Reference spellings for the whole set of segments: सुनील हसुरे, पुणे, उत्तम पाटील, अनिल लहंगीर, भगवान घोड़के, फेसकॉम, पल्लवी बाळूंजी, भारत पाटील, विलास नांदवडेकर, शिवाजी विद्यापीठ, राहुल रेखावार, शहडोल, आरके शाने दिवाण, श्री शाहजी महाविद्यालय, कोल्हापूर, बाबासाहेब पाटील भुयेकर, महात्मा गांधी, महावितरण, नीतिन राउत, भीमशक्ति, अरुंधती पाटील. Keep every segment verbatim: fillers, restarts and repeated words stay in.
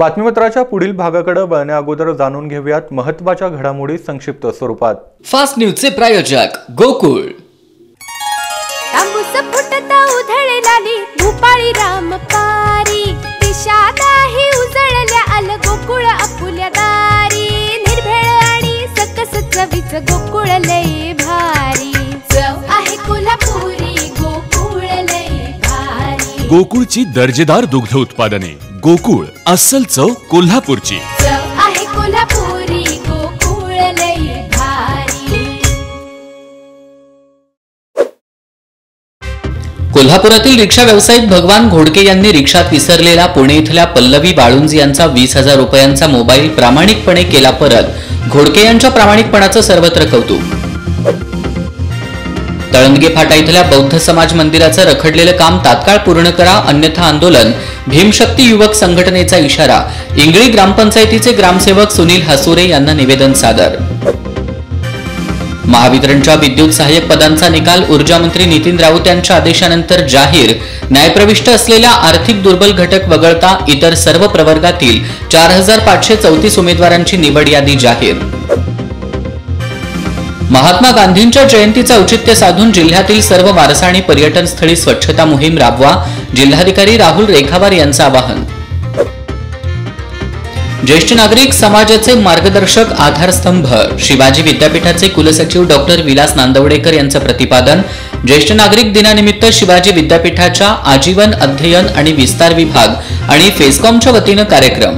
बातमीपत्राच्या पुढील भागाकडे वळण्या अगोदर जाणून घेऊयात महत्त्वाच्या घडामोडी संक्षिप्त स्वरूपात। फास्ट न्यूजचे प्रायोजक गोकुळ। तांबूस फुटता उधळलाली भूपाळी रामपारी, दिशादाही उजळल्या आल गोकुळ आपुल्या दारी, निर्भेळ आणि सकस चवीच गोकुळ लय भारी, चव आहे कोल्हापुरी गोकुळ लय भारी। गोकुळची दर्जेदार दुग्ध उत्पादने, गोकुळ अस्सल चव कोल्हापूरची। कोल्हापुरातील रिक्षा व्यावसायिक भगवान घोड़के यांनी रिक्षात विसरलेला पुणे इथल्या पल्लवी बाळूंजी यांचा वीस हजार रुपयांचा मोबाईल प्रामाणिकपणे केला परत। घोड़के यांच्या प्रामाणिकपणाचं सर्वत्र कौतुक। तळंदगे फाटा इथल्या बौद्ध समाज मंदिराचं रखडलेलं काम तात्काळ पूर्ण करा अन्यथा आंदोलन। भीमशक्ति युवक संघटनेचा इशारा। इंगळी ग्रामपंचायतीचे ग्रामसेवक सुनील हसुरे यांना निवेदन सादर। महावितरणच्या विद्युत सहाय्यक पदांचा निकाल ऊर्जा मंत्री नीतिन राउत यांच्या आदेशानंतर जाहीर। न्यायप्रविष्ट असलेल्या आर्थिक दुर्बल घटक वगळता इतर सर्व प्रवर्गातील चार हजार पाचशे चौतीस उमेदवारांची निवड यादी जाहीर। महात्मा गांधींच्या जयंतीचे औचित्य साधून जिल्ह्यातील सर्व वारसा आणि पर्यटन स्थळी स्वच्छता मोहीम राबवा, जिल्हाधिकारी राहुल रेखावार यांचं आवाहन। ज्येष्ठ नागरिक समाजाचे मार्गदर्शक आधारस्तंभ शिवाजी विद्यापीठाचे कुलसचिव डॉक्टर विलास नांदवडेकर यांचं प्रतिपादन। ज्येष्ठ नागरिक दिनानिमित्त शिवाजी विद्यापीठाच्या आजीवन अध्ययन आणि विस्तार विभाग आणि फेसकॉमच्या वतीनं कार्यक्रम।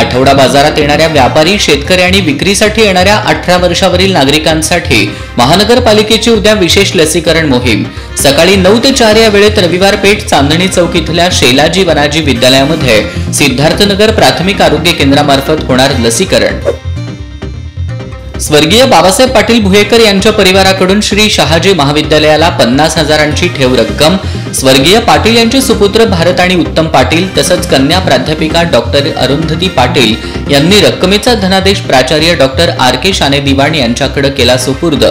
आठवडा बाजारात येणाऱ्या व्यापारी, शेतकरी आणि विक्रीसाठी येणाऱ्या अठरा वर्षावरील नागरिकांसाठी महानगरपालिकेची उद्या विशेष लसीकरण मोहीम। सकाळी नऊ ते चार या वेळेत रविवार पेठ चांदणी चौक इथल्या शेलाजी वराजी विद्यालयामध्ये सिद्धार्थनगर प्राथमिक आरोग्य केंद्रामार्फत होणार लसीकरण। स्वर्गीय बाबासाहेब पाटील भुयेकर यांच्या परिवाराकडून श्री शाहजी महाविद्यालयाला पन्नास हजारांची ठेव रक्कम। स्वर्गीय पाटील यांचे सुपुत्र भारत आणि उत्तम पाटील तसंच कन्या प्राध्यापिका डॉक्टर अरुंधती पाटील यांनी रक्कमेचा धनादेश प्राचार्य डॉक्टर आरके शाने दिवाण यांच्याकडे केला सुपूर्द।